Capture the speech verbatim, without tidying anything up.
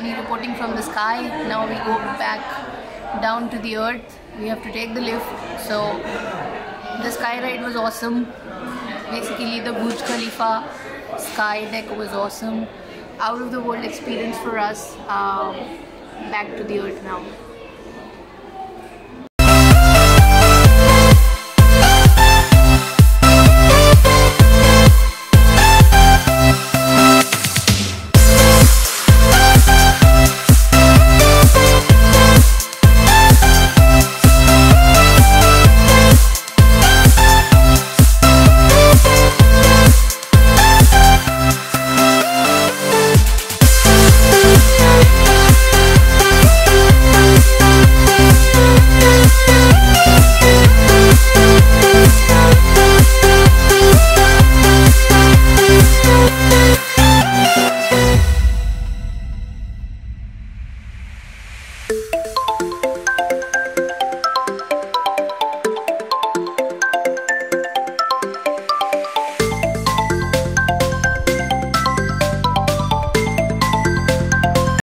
Patani reporting from the sky. Now we go back down to the earth. We have to take the lift. So the sky ride was awesome. Basically the Burj Khalifa sky deck was awesome. Out of the world experience for us. Uh, back to the earth now.